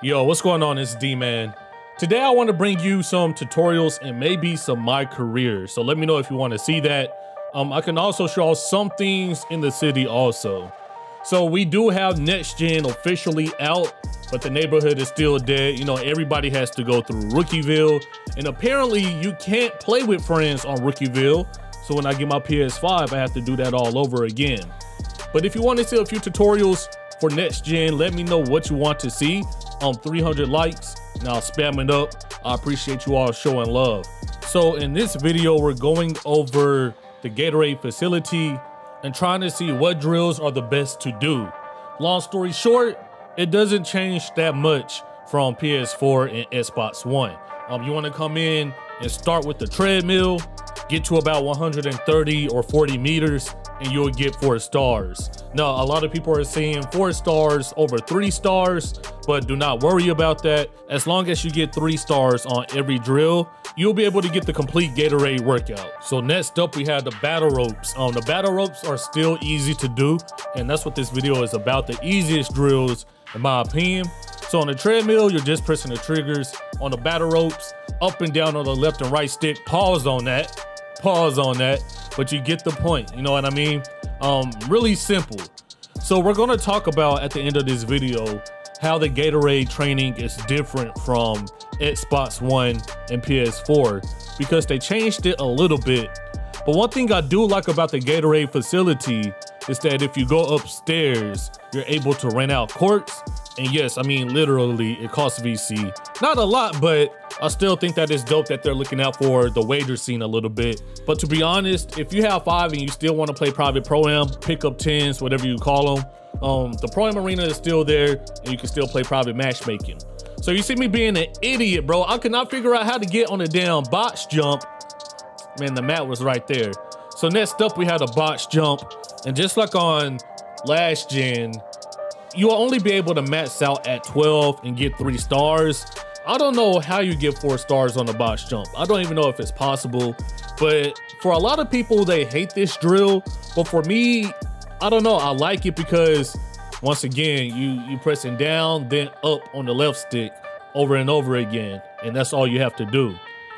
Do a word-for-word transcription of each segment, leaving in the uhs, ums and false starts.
Yo, what's going on? It's D-Man. Today I want to bring you some tutorials and maybe some my career. So let me know if you want to see that. Um, I can also show some things in the city also. So we do have Next Gen officially out, but the neighborhood is still dead. You know, everybody has to go through Rookieville, and apparently you can't play with friends on Rookieville. So when I get my P S five, I have to do that all over again. But if you want to see a few tutorials for Next Gen, let me know what you want to see. Um, three hundred likes, and I'll spam it up. I appreciate you all showing love. So in this video, we're going over the Gatorade facility and trying to see what drills are the best to do. Long story short, it doesn't change that much from P S four and Xbox One. Um, you want to come in and start with the treadmill, get to about one hundred thirty or forty meters, and you'll get four stars. Now, a lot of people are seeing four stars over three stars, but do not worry about that. As long as you get three stars on every drill, you'll be able to get the complete Gatorade workout. So next up, we have the battle ropes. Um, the battle ropes are still easy to do, and that's what this video is about, the easiest drills, in my opinion. So on the treadmill, you're just pressing the triggers. On the battle ropes, up and down on the left and right stick, pause on that, pause on that, but you get the point, you know what I mean? Um, really simple. So we're gonna talk about, at the end of this video, how the Gatorade training is different from Xbox One and P S four, because they changed it a little bit. But one thing I do like about the Gatorade facility is that if you go upstairs, you're able to rent out courts. And yes, I mean, literally, it costs V C. Not a lot, but I still think that it's dope that they're looking out for the wager scene a little bit. But to be honest, if you have five and you still want to play private pro-am, pick up tens, whatever you call them, um, the pro-am arena is still there and you can still play private matchmaking. So you see me being an idiot, bro. I could not figure out how to get on the damn box jump. Man, the mat was right there. So next up, we had a box jump. And just like on last gen, you'll only be able to max out at twelve and get three stars. I don't know how you get four stars on the box jump. I don't even know if it's possible, but for a lot of people, they hate this drill. But for me, I don't know. I like it because once again, you, you pressing down, then up on the left stick over and over again. And that's all you have to do.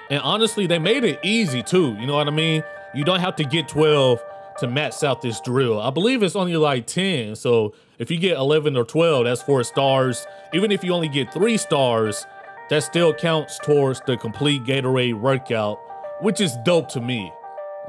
And honestly, they made it easy too. You know what I mean? You don't have to get twelve to max out this drill. I believe it's only like ten. So if you get eleven or twelve, that's four stars. Even if you only get three stars, that still counts towards the complete Gatorade workout, which is dope to me.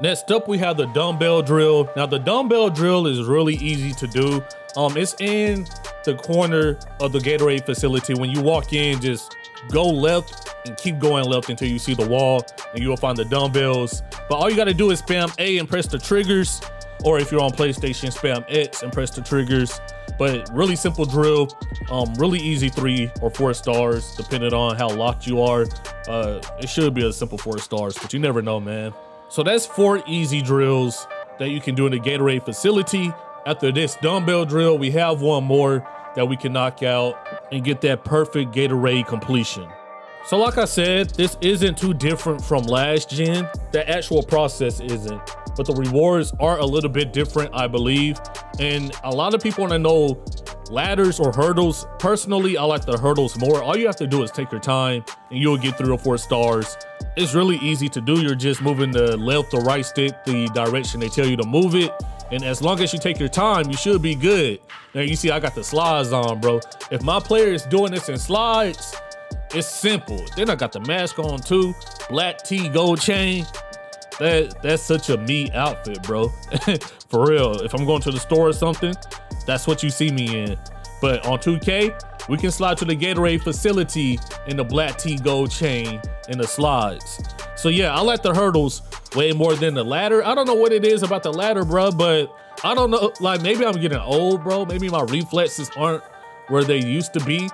Next up, we have the dumbbell drill. Now the dumbbell drill is really easy to do. Um, it's in the corner of the Gatorade facility. When you walk in, just go left and keep going left until you see the wall, and you'll find the dumbbells. But all you gotta do is spam A and press the triggers, or if you're on PlayStation, spam X and press the triggers. But really simple drill, um, really easy three or four stars, depending on how locked you are. Uh, it should be a simple four stars, but you never know, man. So that's four easy drills that you can do in the Gatorade facility. After this dumbbell drill, we have one more that we can knock out and get that perfect Gatorade completion. So like I said, this isn't too different from last gen. The actual process isn't, but the rewards are a little bit different, I believe. And a lot of people want to know ladders or hurdles. Personally, I like the hurdles more. All you have to do is take your time and you'll get three or four stars. It's really easy to do. You're just moving the left or right stick the direction they tell you to move it. And as long as you take your time, you should be good. Now you see, I got the slides on, bro. If my player is doing this in slides, it's simple. Then I got the mask on too. Black tee, gold chain. That, that's such a me outfit, bro. For real, if I'm going to the store or something, that's what you see me in. But on two K, we can slide to the Gatorade facility in the black tee, gold chain, and the slides. So yeah, I like the hurdles way more than the ladder. I don't know what it is about the ladder, bro, but I don't know, like maybe I'm getting old, bro. Maybe my reflexes aren't where they used to be.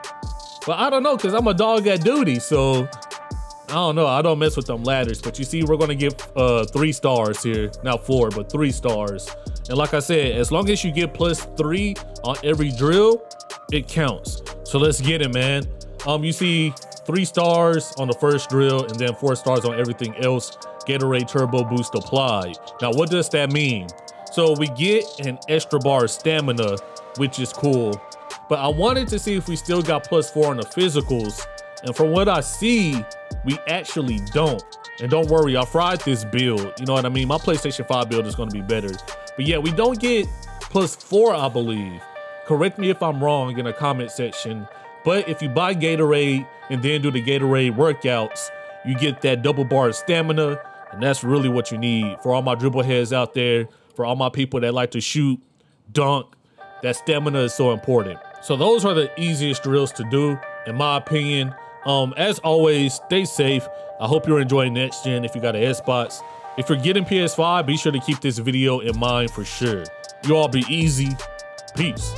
But I don't know, cause I'm a dog at duty. So I don't know, I don't mess with them ladders, but you see, we're gonna give uh, three stars here. Not four, but three stars. And like I said, as long as you get plus three on every drill, it counts. So let's get it, man. Um, you see three stars on the first drill and then four stars on everything else. Gatorade Turbo Boost applied. Now, what does that mean? So we get an extra bar of stamina, which is cool. But I wanted to see if we still got plus four on the physicals. And from what I see, we actually don't. And don't worry, I fried this build. You know what I mean? My PlayStation five build is going to be better. But yeah, we don't get plus four, I believe. Correct me if I'm wrong in the comment section. But if you buy Gatorade and then do the Gatorade workouts, you get that double bar of stamina. And that's really what you need. For all my dribble heads out there, for all my people that like to shoot, dunk, that stamina is so important. So those are the easiest drills to do, in my opinion. Um, as always, stay safe. I hope you're enjoying Next Gen if you got an Xbox. If you're getting P S five, be sure to keep this video in mind for sure. You all be easy. Peace.